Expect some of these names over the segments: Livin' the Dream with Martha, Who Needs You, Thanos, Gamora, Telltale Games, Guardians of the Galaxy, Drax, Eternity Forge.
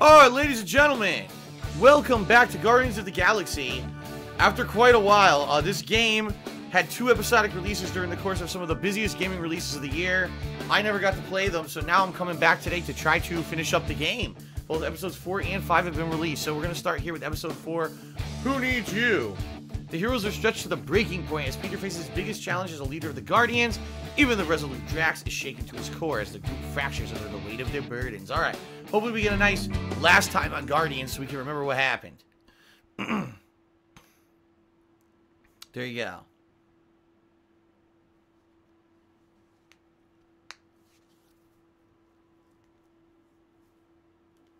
Alright, ladies and gentlemen, welcome back to Guardians of the Galaxy. After quite a while, this game had two episodic releases during the course of some of the busiest gaming releases of the year. I never got to play them, so now I'm coming back today to try to finish up the game. Both episodes 4 and 5 have been released, so we're going to start here with episode 4, Who Needs You? The heroes are stretched to the breaking point as Peter faces his biggest challenge as a leader of the Guardians. Even the resolute Drax is shaken to his core as the group fractures under the weight of their burdens. Alright, hopefully we get a nice last time on Guardians so we can remember what happened. There you go.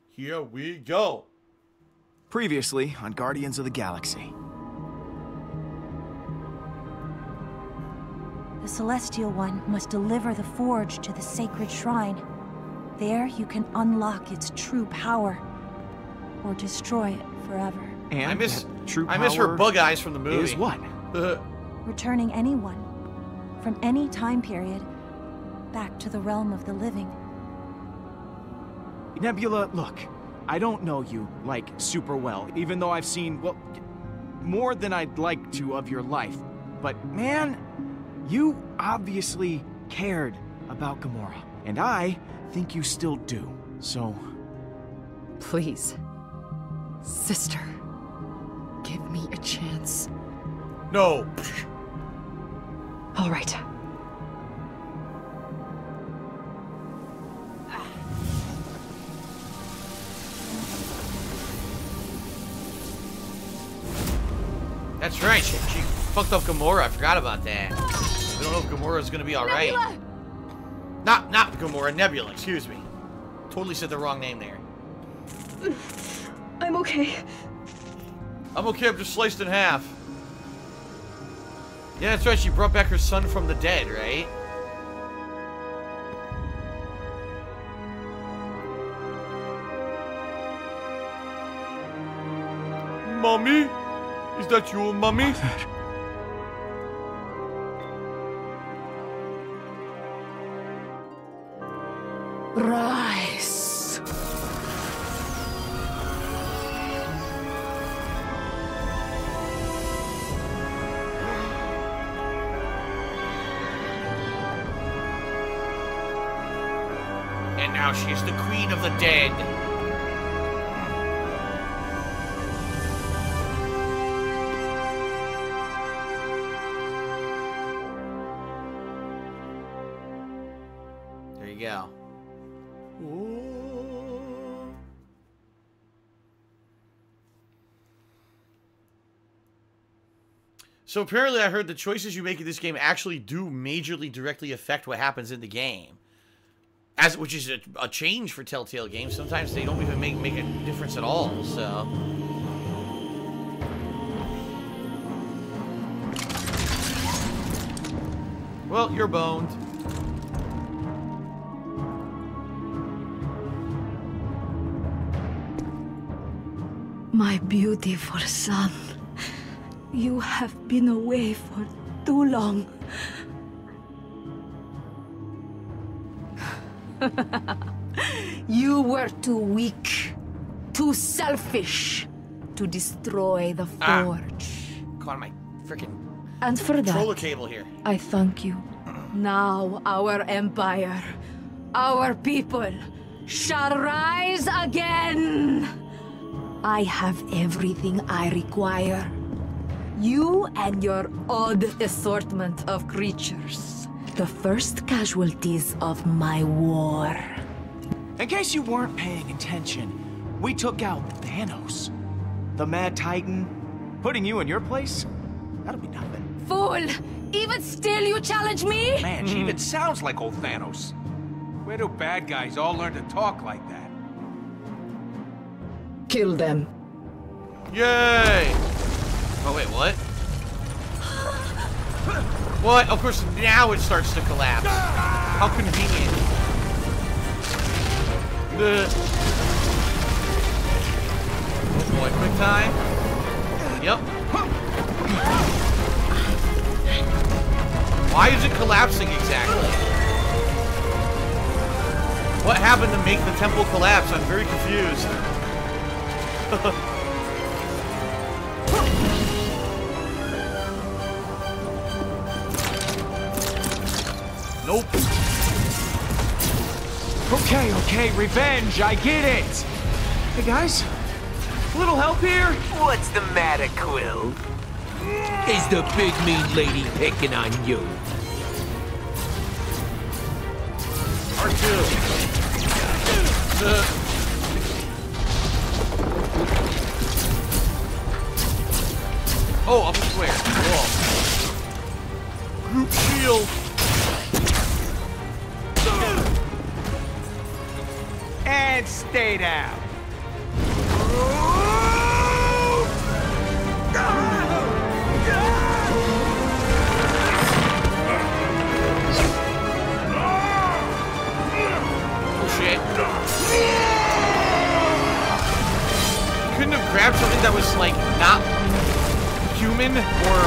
Here we go. Previously on Guardians of the Galaxy. The Celestial One must deliver the Forge to the sacred shrine. There you can unlock its true power, or destroy it forever. And I miss her bug eyes from the movie. Is what? Returning anyone, from any time period, back to the realm of the living. Nebula, look, I don't know you, like, super well, even though I've seen, well, more than I'd like to of your life. But, man, you obviously cared about Gamora, and I think you still do, so... Please, sister, give me a chance. No. All right. That's right, she fucked up Gamora, I forgot about that. We don't know if Gamora's gonna be alright. Not Gamora, Nebula, excuse me. Totally said the wrong name there. I'm okay. I'm okay, I'm just sliced in half. Yeah, that's right, she brought back her son from the dead, right? Mommy? Is that you, mommy? Rise. And now she is the queen of the dead. Go. Ooh. So apparently I heard the choices you make in this game actually do majorly directly affect what happens in the game. Which is a change for Telltale Games. Sometimes they don't even make a difference at all, so... Well, you're boned. My beautiful son, you have been away for too long. You were too weak, too selfish to destroy the Forge. Call my freaking controller cable here. I thank you. Now our empire, our people, shall rise again. I have everything I require. You and your odd assortment of creatures. The first casualties of my war. In case you weren't paying attention, we took out Thanos. The Mad Titan. Putting you in your place? That'll be nothing. Fool! Even still you challenge me? Man, she even sounds like old Thanos. Where do bad guys all learn to talk like that? Kill them. Yay! Oh wait, what? What? Of course, now it starts to collapse. How convenient. Oh boy, quick time. Yep. Why is it collapsing exactly? What happened to make the temple collapse? I'm very confused. Nope. Okay, okay, revenge, I get it! Hey guys, a little help here? What's the matter, Quill? Is the big mean lady picking on you? R2. Oh, up where? Whoa. Group shield. And stay down. Bullshit. Couldn't have grabbed something that was like not human or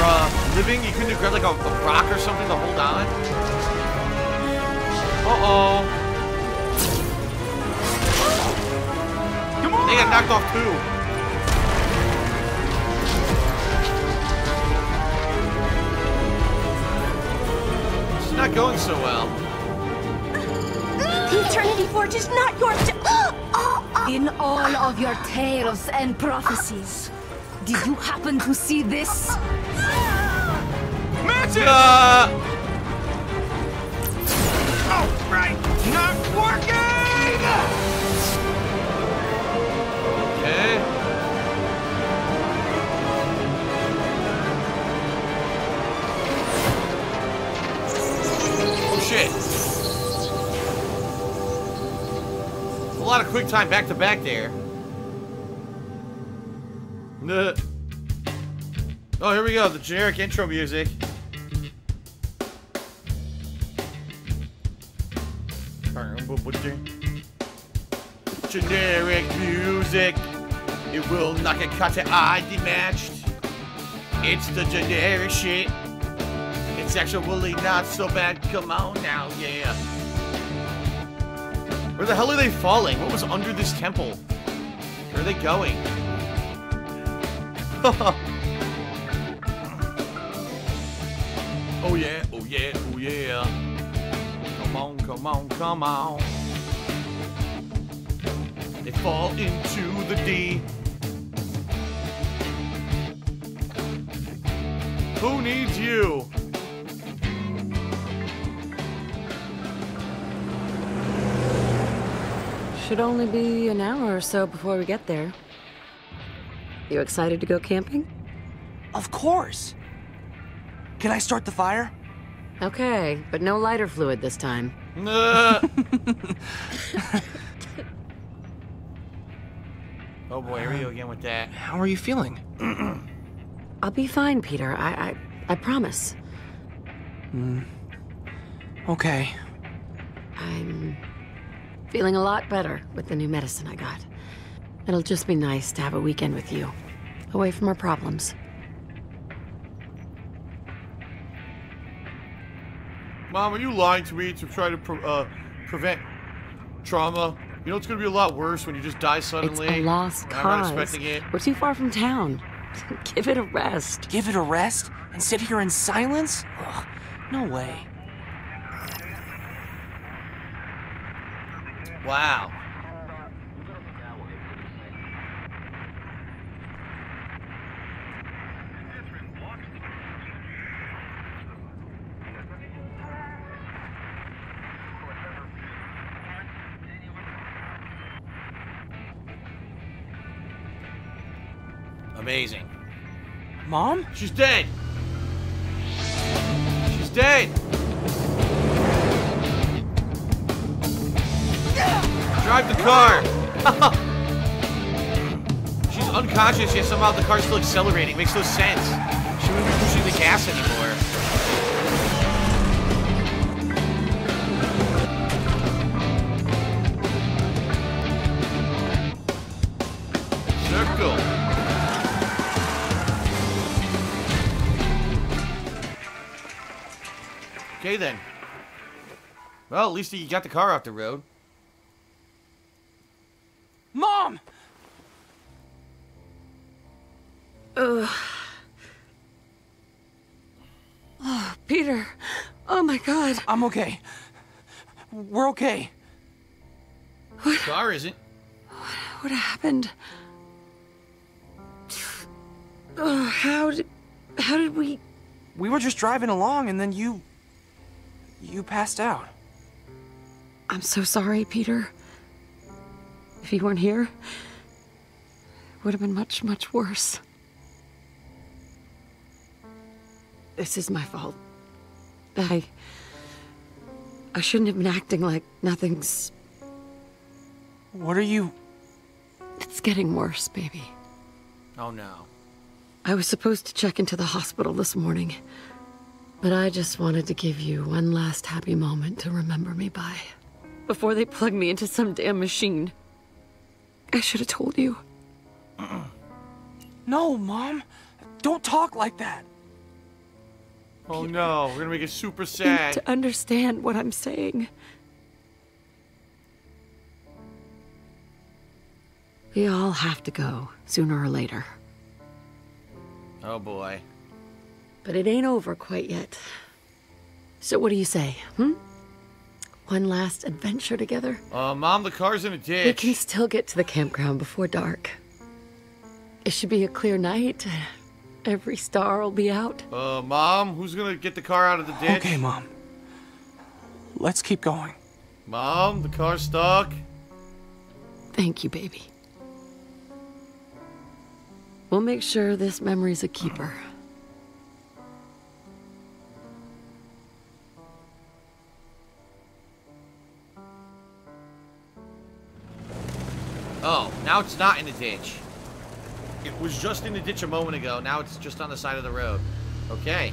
living. You couldn't have grabbed like a rock or something to hold on. Uh oh. They got knocked off too. It's not going so well. The Eternity Forge is not your In all of your tales and prophecies, did you happen to see this? Magic! Oh, right! Not working! Oh shit. A lot of quick time back to back there. Oh, here we go, the generic intro music. Generic music. It will not get cut to I dematched. It's the generic shit. It's actually not so bad. Come on now, yeah. Where the hell are they falling? What was under this temple? Where are they going? Oh yeah, oh yeah, oh yeah. Come on, come on, come on. They fall into the D. Who needs you? Should only be an hour or so before we get there. You excited to go camping? Of course! Can I start the fire? Okay, but no lighter fluid this time. Oh boy, here we go again with that. How are you feeling? I'll be fine, Peter. I promise. Okay. I'm feeling a lot better with the new medicine I got. It'll just be nice to have a weekend with you, away from our problems. Mom, are you lying to me to try to prevent trauma? You know it's gonna be a lot worse when you just die suddenly. It's a lost cause. I'm not expecting it. We're too far from town. Give it a rest. Give it a rest? And sit here in silence? Ugh, no way. Wow. Amazing. Mom? She's dead. She's dead. Drive the car. She's unconscious, yet somehow the car's still accelerating. Makes no sense. She wouldn't be pushing the gas anymore. Then. Well, at least you got the car off the road. Ugh. Oh, Peter. Oh my God. I'm okay. We're okay. What? Scar isn't. What happened? Oh, how did we? We were just driving along, and then you passed out. I'm so sorry, Peter. If you weren't here, it would have been much, much worse. This is my fault. I shouldn't have been acting like nothing's... What are you... It's getting worse, baby. Oh, no. I was supposed to check into the hospital this morning, but I just wanted to give you one last happy moment to remember me by. Before they plug me into some damn machine. I should have told you. No, Mom. Don't talk like that. Oh no, we're gonna make it super sad. To understand what I'm saying. We all have to go, sooner or later. Oh boy. But it ain't over quite yet. So what do you say, hmm? One last adventure together? Mom, the car's in a ditch. We can still get to the campground before dark. It should be a clear night. Every star will be out. Mom, who's gonna get the car out of the ditch? Okay, Mom. Let's keep going. Mom, the car's stuck. Thank you, baby. We'll make sure this memory's a keeper. Oh, now it's not in the ditch. It was just in the ditch a moment ago. Now it's just on the side of the road. Okay.